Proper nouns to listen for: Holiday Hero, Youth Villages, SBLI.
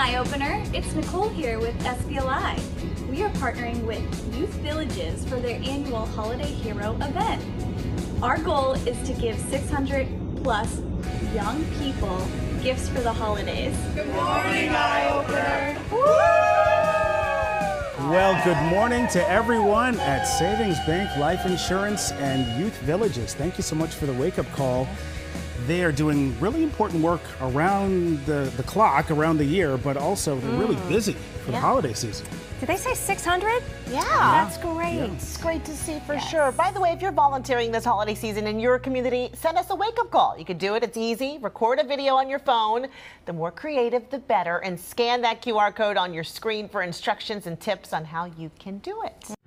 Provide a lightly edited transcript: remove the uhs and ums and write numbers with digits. eye-opener. It's Nicole here with SBLI. We are partnering with Youth Villages for their annual Holiday Hero event. Our goal is to give 600+ young people gifts for the holidays. Good morning, eye-opener! Well, good morning to everyone at Savings Bank Life Insurance and Youth Villages. Thank you so much for the wake-up call. They are doing really important work around the clock, around the year, but also they're really busy for the holiday season. Did they say 600? Yeah. That's great. Yeah. It's great to see for sure. By the way, if you're volunteering this holiday season in your community, send us a wake-up call. You can do it. It's easy. Record a video on your phone. The more creative, the better. And scan that QR code on your screen for instructions and tips on how you can do it.